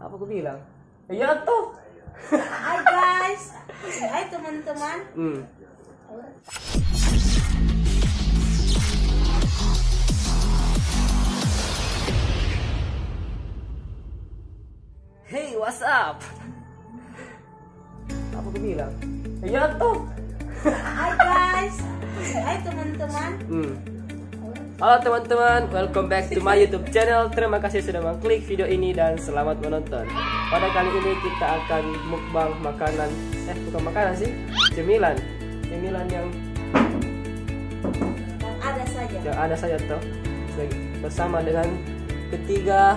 Apa aku bilang? Ya toh. Hai guys, hai teman-teman. Hey, what's up? Apa aku bilang? Ya toh. Hai guys, hai teman-teman. Halo teman-teman, welcome back to my YouTube channel. Terima kasih sudah mengklik video ini dan selamat menonton. Pada kali ini kita akan mukbang makanan, bukan makanan sih, cemilan. Cemilan yang ada saja. Yang ada saja toh. Bersama dengan ketiga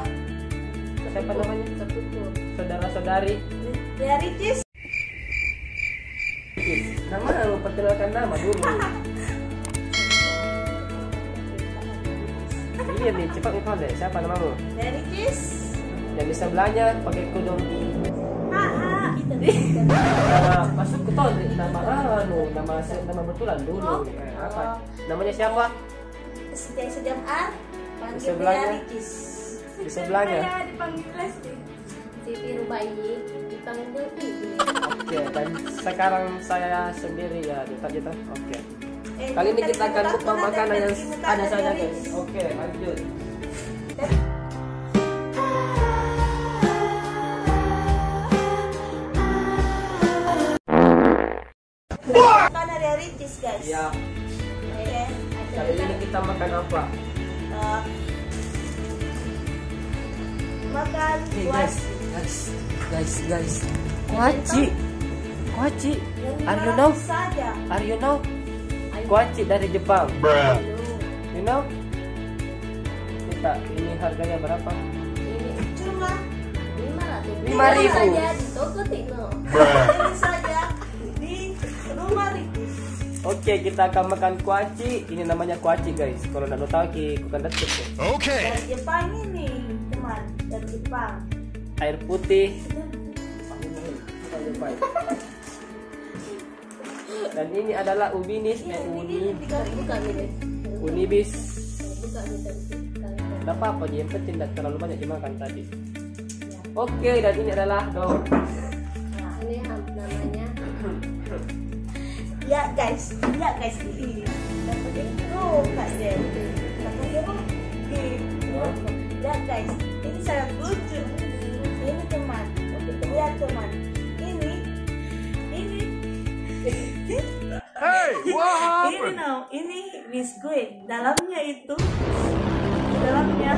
siapa namanya? Saudara-saudari dari Cis. Nama lu perkenalkan nama dulu. Iya nih, cepat ngomong deh, siapa namamu? Dari Cis. Dan di sebelahnya pakai kudung. Pas kutol, nama betulan dulu. Apa? Namanya siapa? Sejam A. Di sebelahnya. Di sebelahnya. Siti Rubai, dipanggil Pipi. Oke, dan sekarang saya sendiri ya, Dita. Oke. Kali ini kita akan mukbang makanan yang ada saja guys. Oke, lanjut. Makanan dari Ricis guys. Ya. Oke. Kali ini kita makan apa? Makan guys. Kuaci. Are you know? Kuaci dari Jepang. You know? Kita ini harganya berapa? Ini cuma 5.000. Saja di toko Tino. Ini saja di rumah Ricis. Oke, kita akan makan kuaci. Ini namanya kuaci guys. Kalau nggak tahu ki, bukan detik. Oke. Dari Jepang ini, teman. Dari Jepang. Air putih. Dan ini adalah unibis. Tidak apa-apa, yang penting tidak terlalu banyak dimakan tadi. Oke, dan ini adalah dong. Nah, ini namanya. Ya guys, ini. Ya guys, ini sangat lucu. Ini teman, ya teman. Hey, what happened? Ini biskuit. Dalamnya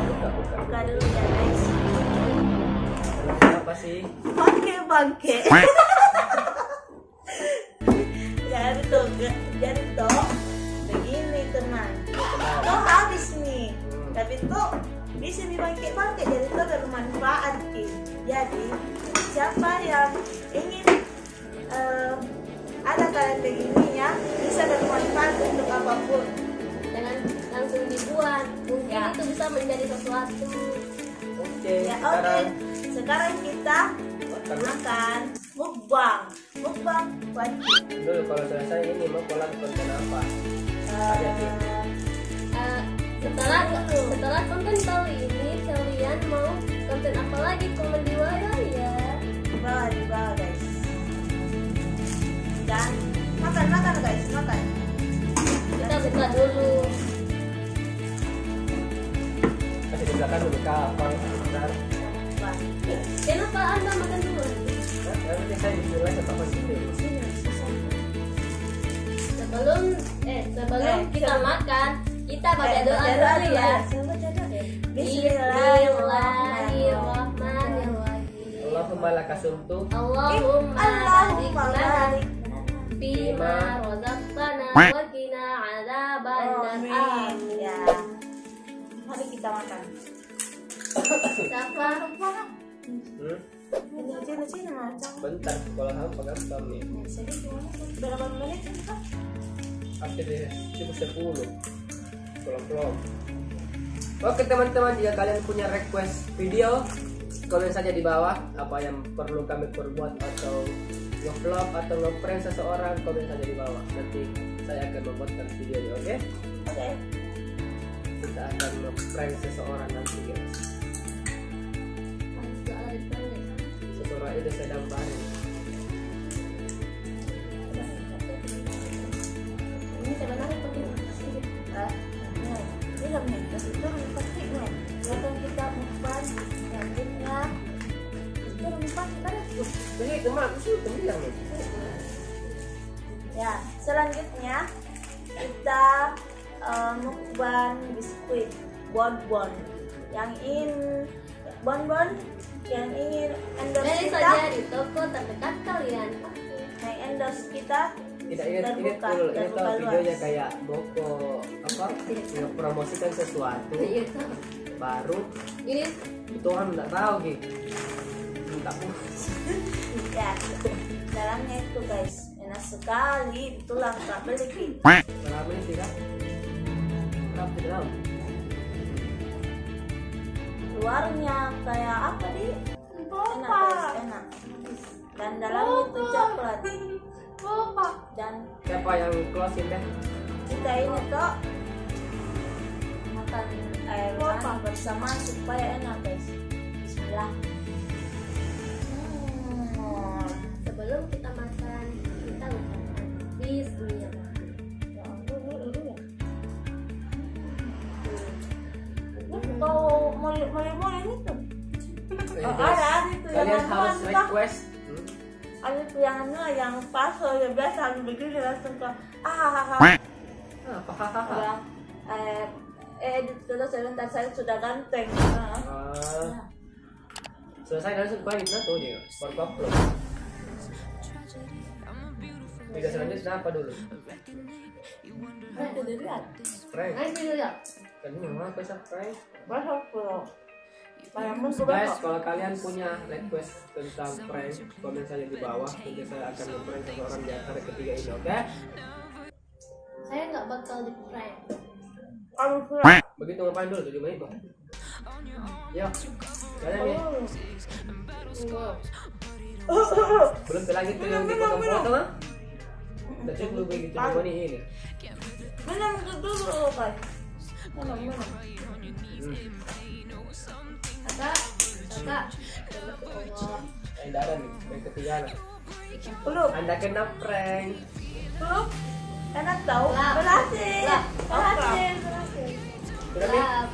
buka dulu ya guys. Apa sih? Bangke. Jadi toh begini teman. Toh habis nih. Tapi toh di sini bangke jadi toh bermanfaat nih. Jadi siapa yang ingin ada kalian begininya bisa bermanfaat untuk apapun. Jangan langsung dibuat, mungkin ya. Itu bisa menjadi sesuatu. Oke. Sekarang kita makan mukbang wajib. Dulu kalau selesai ini mau kolam konten apa? Setelah konten tahu ini kalian mau konten apa lagi? Komen di bawah ya. Di bawah guys. Dan makan guys, makan. Kita buka dulu. Kasih dibuka dulu kapan? Kenapa Anda makan dulu? Nanti saya disuruh apa sih? Sebelum kita makan, kita baca doa dulu ya. Bismillahirrahmanirrahim. Allahumma lakasumtu. Allahumma lakasumtu. Bima razaqtana wa qina adzaban nar. Ya. Mari kita makan. Siapa? Bentar, kalau gampang nih. Berapa menit ini, Kak? Akhirnya cuma 10. Tolong. Oke teman-teman, jika kalian punya request video, komen saja di bawah apa yang perlu kami perbuat atau nge-vlog atau nge-prank seseorang, komen saja di bawah. Nanti saya akan membuatkan videonya, oke? Oke. Kita akan nge-prank seseorang nanti guys. Jawa itu sedang baru. Ini sebenarnya penting sih. Ini lebih itu pasti kan. Kalau kita umpan selanjutnya itu umpan kita tuh. Jadi teman sih teman. Ya, selanjutnya kita mukbang biskuit bonbon yang ingin endorse dari kita dari toko terdekat kalian yang endorse kita tidak ingat tahu videonya kayak Boko apa promosikan sesuatu baru ini Tuhan nggak tahu gitu ya dalamnya itu guys enak sekali itu langka beli kita luarnya kayak apa nih? Enak. Dan dalamnya itu coklat. Dan siapa yang closein deh? Kita ini kok makan air makan bersama supaya enak guys. Bismillah. Sebelum kita makan kita ucapkan bismillah. Mulai itu ada itu kalian harus request ada yang pas ya biasa begini langsung ke hahaha terus sebentar saya sudah ganteng selesai langsung baik tuh ya berbaper tidak selanjutnya apa dulu Prank. Tadi memang pesa prank. Guys, kalau kalian punya request tentang prank, komen saja di bawah. Nanti saya akan memprank seseorang di antara ketiga ini, oke? Saya nggak bakal di prank. Begitu ngapain dulu 7 menit, Pak. Yuk, kalian nih. Belum terlanjut yang di foto-foto, Bang? Tadi lu begitu coba nih ini. Mana dulu, Pak? Anda kena prank. Belum? Karena tahu berhasil. Sudah.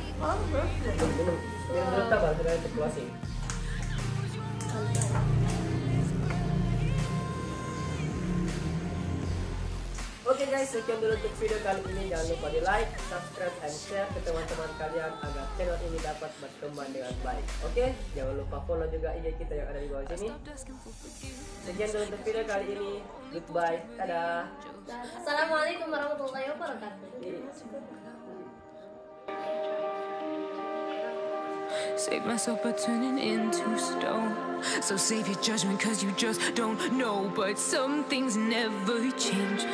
Oke guys, sekian dulu untuk video kali ini. Jangan lupa di like, subscribe, and share ke teman-teman kalian agar channel ini dapat berkembang dengan baik. Oke, jangan lupa follow juga IG kita yang ada di bawah sini. Sekian dulu untuk video kali ini. Goodbye, dadah. Assalamualaikum warahmatullahi wabarakatuh. Save myself by turning into stone. So save your judgment cause you just don't know. But some things never change.